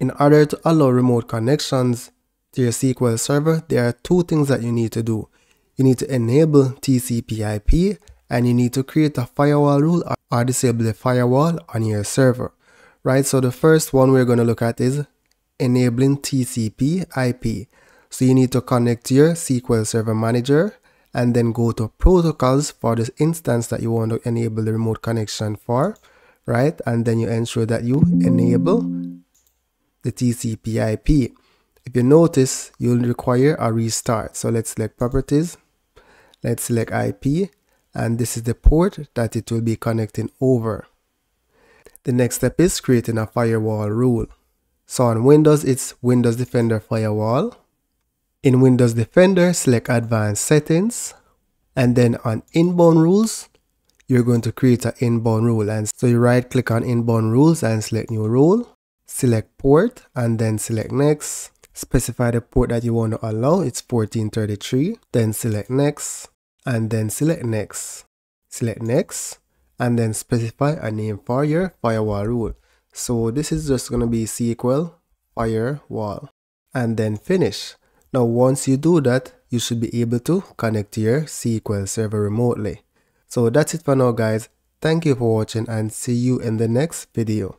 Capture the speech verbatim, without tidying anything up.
In order to allow remote connections to your S Q L Server, there are two things that you need to do. You need to enable T C P I P and you need to create a firewall rule or disable the firewall on your server. Right, so the first one we're going to look at is enabling T C P I P. So you need to connect to your S Q L Server Manager and then go to protocols for this instance that you want to enable the remote connection for, right? And then you ensure that you enable the T C P I P. If you notice, you'll require a restart. So let's select properties, let's select I P, and this is the port that it will be connecting over. The next step is creating a firewall rule. So on Windows, it's Windows Defender Firewall. In Windows Defender, select Advanced Settings, and then on Inbound Rules, you're going to create an inbound rule. And so you right click on Inbound Rules and select New Rule, select Port, and then select Next. Specify the port that you want to allow, it's fourteen thirty-three, then select Next, and then select Next. Select Next, and then specify a name for your firewall rule. So this is just going to be S Q L Firewall, and then Finish. Now once you do that, you should be able to connect to your S Q L Server remotely. So that's it for now guys, thank you for watching and see you in the next video.